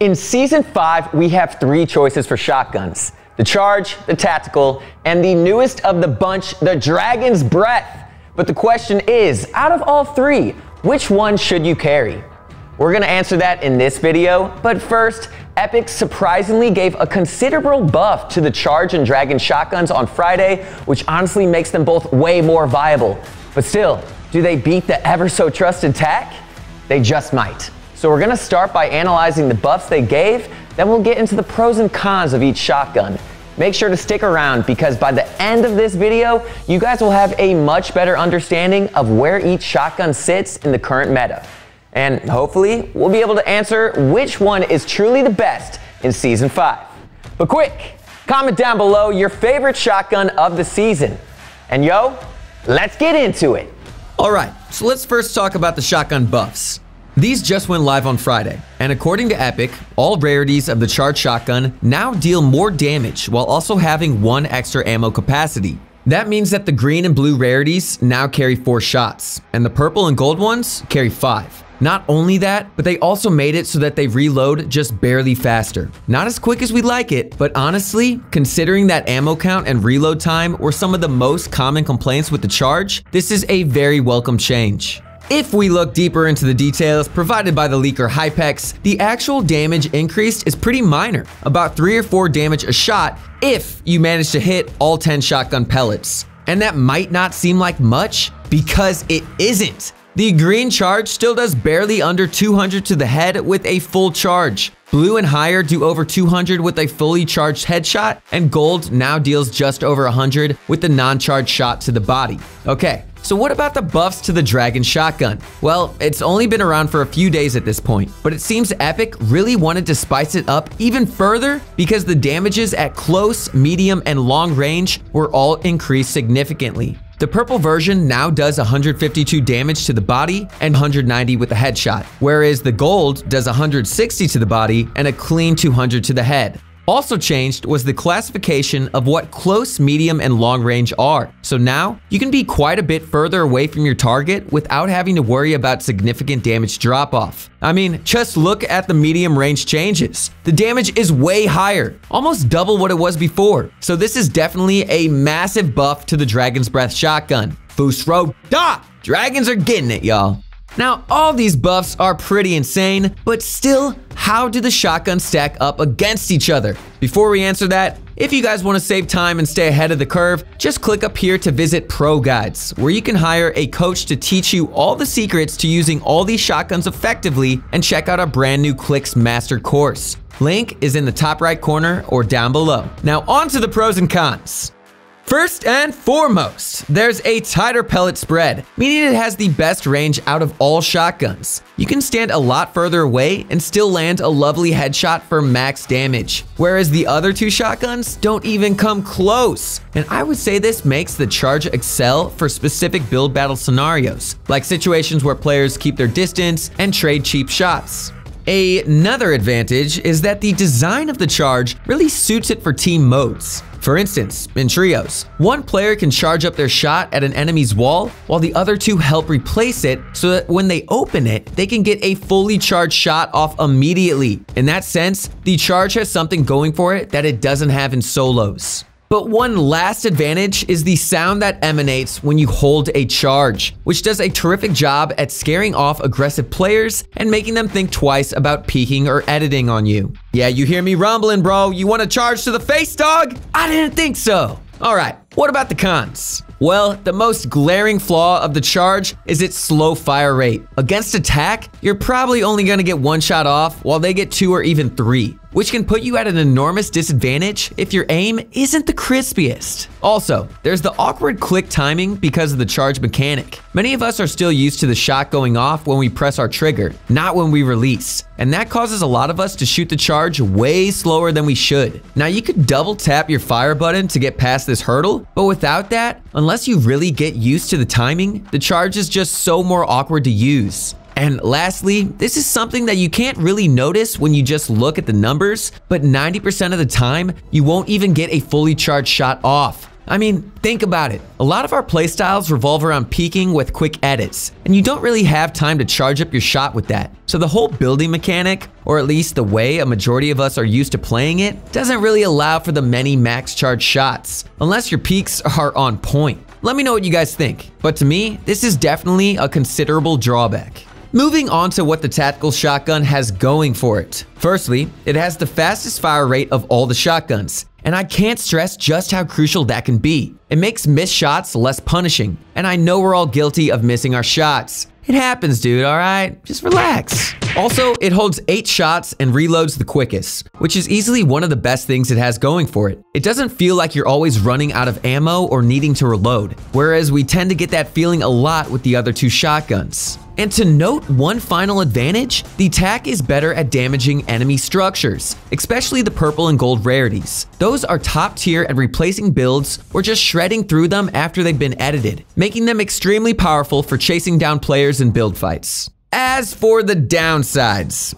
In Season 5, we have three choices for shotguns. The Charge, the Tactical, and the newest of the bunch, the Dragon's Breath. But the question is, out of all three, which one should you carry? We're gonna answer that in this video, but first, Epic surprisingly gave a considerable buff to the Charge and Dragon shotguns on Friday, which honestly makes them both way more viable. But still, do they beat the ever so trusted Tac? They just might. So we're gonna start by analyzing the buffs they gave, then we'll get into the pros and cons of each shotgun. Make sure to stick around because by the end of this video, you guys will have a much better understanding of where each shotgun sits in the current meta. And hopefully, we'll be able to answer which one is truly the best in Season 5. But quick, comment down below your favorite shotgun of the season. And yo, let's get into it. All right, so let's first talk about the shotgun buffs. These just went live on Friday, and according to Epic, all rarities of the Charge shotgun now deal more damage while also having one extra ammo capacity. That means that the green and blue rarities now carry 4 shots, and the purple and gold ones carry 5. Not only that, but they also made it so that they reload just barely faster. Not as quick as we'd like it, but honestly, considering that ammo count and reload time were some of the most common complaints with the Charge, this is a very welcome change. If we look deeper into the details provided by the leaker Hypex, the actual damage increased is pretty minor, about 3 or 4 damage a shot if you manage to hit all 10 shotgun pellets. And that might not seem like much, because it isn't. The green Charge still does barely under 200 to the head with a full charge. Blue and higher do over 200 with a fully charged headshot, and gold now deals just over 100 with the non-charged shot to the body. Okay, so what about the buffs to the Dragon shotgun? Well, it's only been around for a few days at this point, but it seems Epic really wanted to spice it up even further because the damages at close, medium, and long range were all increased significantly. The purple version now does 152 damage to the body and 190 with a headshot, whereas the gold does 160 to the body and a clean 200 to the head. Also changed was the classification of what close, medium, and long range are. So now, you can be quite a bit further away from your target without having to worry about significant damage drop-off. I mean, just look at the medium range changes. The damage is way higher, almost double what it was before. So this is definitely a massive buff to the Dragon's Breath shotgun. Fusro da! Dragons are getting it, y'all. Now, all these buffs are pretty insane, but still, how do the shotguns stack up against each other? Before we answer that, if you guys want to save time and stay ahead of the curve, just click up here to visit Pro Guides, where you can hire a coach to teach you all the secrets to using all these shotguns effectively, and check out our brand new Clix Master Course. Link is in the top right corner or down below. Now, on to the pros and cons. First and foremost, there's a tighter pellet spread, meaning it has the best range out of all shotguns. You can stand a lot further away and still land a lovely headshot for max damage, whereas the other two shotguns don't even come close. And I would say this makes the Charge excel for specific build battle scenarios, like situations where players keep their distance and trade cheap shots. Another advantage is that the design of the Charge really suits it for team modes. For instance, in trios, one player can charge up their shot at an enemy's wall while the other two help replace it so that when they open it, they can get a fully charged shot off immediately. In that sense, the Charge has something going for it that it doesn't have in solos. But one last advantage is the sound that emanates when you hold a charge, which does a terrific job at scaring off aggressive players and making them think twice about peeking or editing on you. Yeah, you hear me rumbling, bro. You want to charge to the face, dog? I didn't think so. All right, what about the cons? Well, the most glaring flaw of the Charge is its slow fire rate. Against attack, you're probably only gonna get 1 shot off while they get 2 or even 3, which can put you at an enormous disadvantage if your aim isn't the crispiest. Also, there's the awkward click timing because of the Charge mechanic. Many of us are still used to the shot going off when we press our trigger, not when we release, and that causes a lot of us to shoot the Charge way slower than we should. Now, you could double tap your fire button to get past this hurdle, but without that, unless you really get used to the timing, the Charge is just so more awkward to use. And lastly, this is something that you can't really notice when you just look at the numbers, but 90% of the time, you won't even get a fully charged shot off. I mean, think about it. A lot of our playstyles revolve around peeking with quick edits, and you don't really have time to charge up your shot with that. So the whole building mechanic, or at least the way a majority of us are used to playing it, doesn't really allow for the many max charge shots, unless your peaks are on point. Let me know what you guys think, but to me, this is definitely a considerable drawback. Moving on to what the tactical shotgun has going for it. Firstly, it has the fastest fire rate of all the shotguns, and I can't stress just how crucial that can be. It makes missed shots less punishing, and I know we're all guilty of missing our shots. It happens, dude, alright? Just relax. Also, it holds 8 shots and reloads the quickest, which is easily one of the best things it has going for it. It doesn't feel like you're always running out of ammo or needing to reload, whereas we tend to get that feeling a lot with the other two shotguns. And to note one final advantage, the Tac is better at damaging enemy structures, especially the purple and gold rarities. Those are top tier at replacing builds or just shredding through them after they've been edited, making them extremely powerful for chasing down players in build fights. As for the downsides,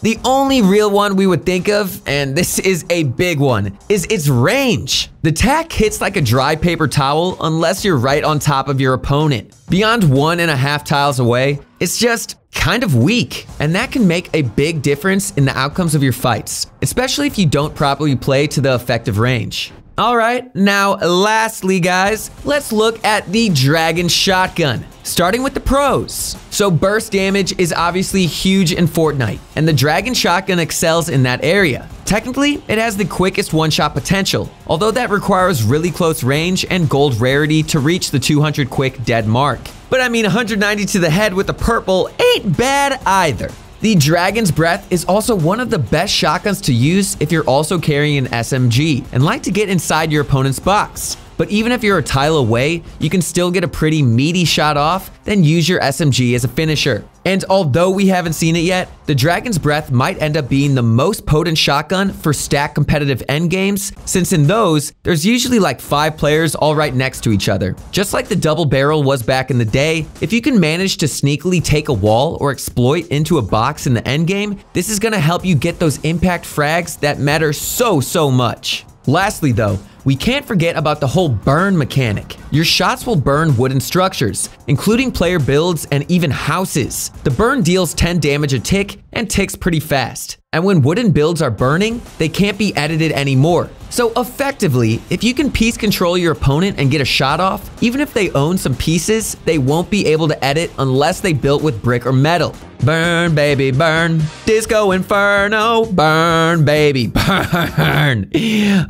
the only real one we would think of, and this is a big one, is its range. The Tac hits like a dry paper towel unless you're right on top of your opponent. Beyond 1.5 tiles away, it's just kind of weak, and that can make a big difference in the outcomes of your fights, especially if you don't properly play to the effective range. Alright, now lastly guys, let's look at the Dragon Shotgun, starting with the pros. So burst damage is obviously huge in Fortnite, and the Dragon Shotgun excels in that area. Technically, it has the quickest one-shot potential, although that requires really close range and gold rarity to reach the 200 quick dead mark. But I mean, 190 to the head with the purple ain't bad either. The Dragon's Breath is also one of the best shotguns to use if you're also carrying an SMG and like to get inside your opponent's box. But even if you're a tile away, you can still get a pretty meaty shot off, then use your SMG as a finisher. And although we haven't seen it yet, the Dragon's Breath might end up being the most potent shotgun for stack competitive endgames, since in those, there's usually like 5 players all right next to each other. Just like the double barrel was back in the day, if you can manage to sneakily take a wall or exploit into a box in the endgame, this is gonna help you get those impact frags that matter so much. Lastly though, we can't forget about the whole burn mechanic. Your shots will burn wooden structures, including player builds and even houses. The burn deals 10 damage a tick and ticks pretty fast. And when wooden builds are burning, they can't be edited anymore. So effectively, if you can piece control your opponent and get a shot off, even if they own some pieces, they won't be able to edit unless they built with brick or metal. Burn, baby, burn. Disco Inferno. Burn, baby, burn.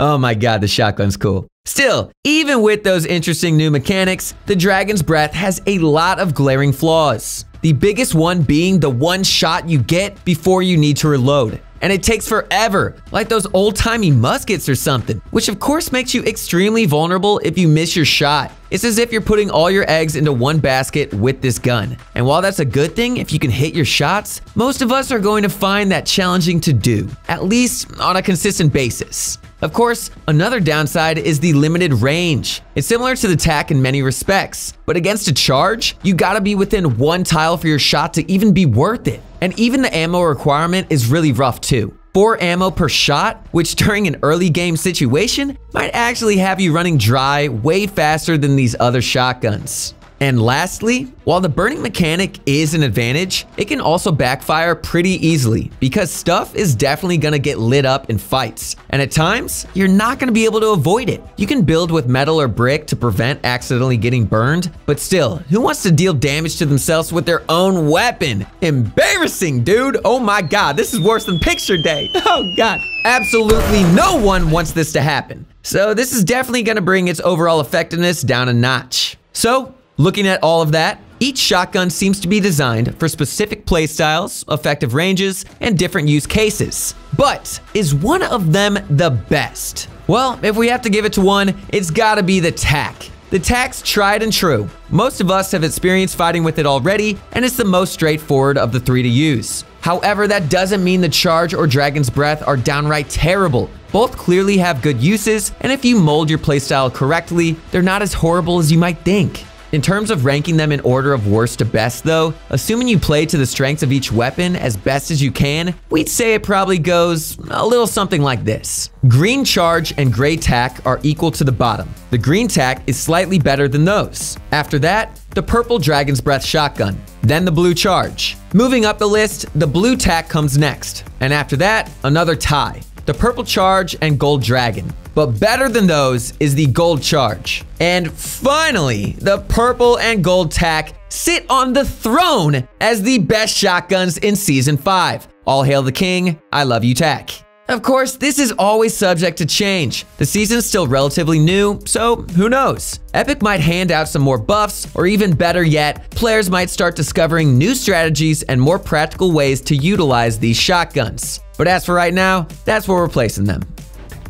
Oh my god, the shotgun's cool. Still, even with those interesting new mechanics, the Dragon's Breath has a lot of glaring flaws. The biggest one being the one shot you get before you need to reload. And it takes forever, like those old-timey muskets or something, which of course makes you extremely vulnerable if you miss your shot. It's as if you're putting all your eggs into one basket with this gun. And while that's a good thing if you can hit your shots, most of us are going to find that challenging to do, at least on a consistent basis. Of course, another downside is the limited range. It's similar to the Tac in many respects, but against a charge, you gotta be within 1 tile for your shot to even be worth it. And even the ammo requirement is really rough too. 4 ammo per shot, which during an early game situation might actually have you running dry way faster than these other shotguns. And lastly, while the burning mechanic is an advantage, it can also backfire pretty easily because stuff is definitely gonna get lit up in fights. And at times, you're not gonna be able to avoid it. You can build with metal or brick to prevent accidentally getting burned, but still, who wants to deal damage to themselves with their own weapon? Embarrassing, dude. Oh my god, this is worse than picture day. Oh god. Absolutely no one wants this to happen. So this is definitely gonna bring its overall effectiveness down a notch. So, looking at all of that, each shotgun seems to be designed for specific playstyles, effective ranges, and different use cases. But is one of them the best? Well, if we have to give it to one, it's gotta be the Tac. The Tac's tried and true. Most of us have experience fighting with it already, and it's the most straightforward of the 3 to use. However, that doesn't mean the Charge or Dragon's Breath are downright terrible. Both clearly have good uses, and if you mold your playstyle correctly, they're not as horrible as you might think. In terms of ranking them in order of worst to best though, assuming you play to the strengths of each weapon as best as you can, we'd say it probably goes a little something like this. Green Charge and Gray Tac are equal to the bottom. The green Tac is slightly better than those. After that, the purple Dragon's Breath shotgun, then the blue Charge. Moving up the list, the blue Tac comes next, and after that, another tie. The purple Charge and gold Dragon. But better than those is the gold Charge. And finally, the purple and gold Tac sit on the throne as the best shotguns in Season 5. All hail the king, I love you, Tac. Of course, this is always subject to change. The season's still relatively new, so who knows? Epic might hand out some more buffs, or even better yet, players might start discovering new strategies and more practical ways to utilize these shotguns. But as for right now, that's where we're placing them.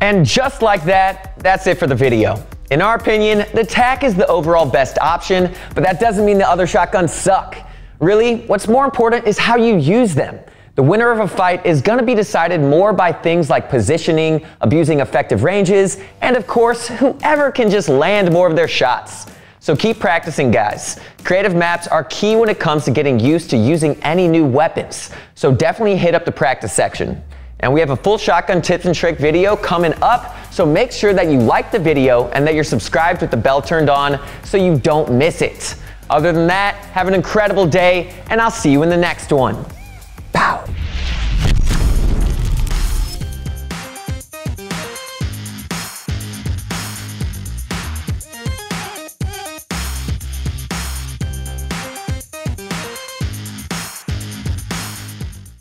And just like that, that's it for the video. In our opinion, the Tac is the overall best option, but that doesn't mean the other shotguns suck. Really, what's more important is how you use them. The winner of a fight is going to be decided more by things like positioning, abusing effective ranges, and of course, whoever can just land more of their shots. So keep practicing, guys. Creative maps are key when it comes to getting used to using any new weapons, so definitely hit up the practice section. And we have a full shotgun tips and trick video coming up, so make sure that you like the video and that you're subscribed with the bell turned on so you don't miss it. Other than that, have an incredible day, and I'll see you in the next one. Pow!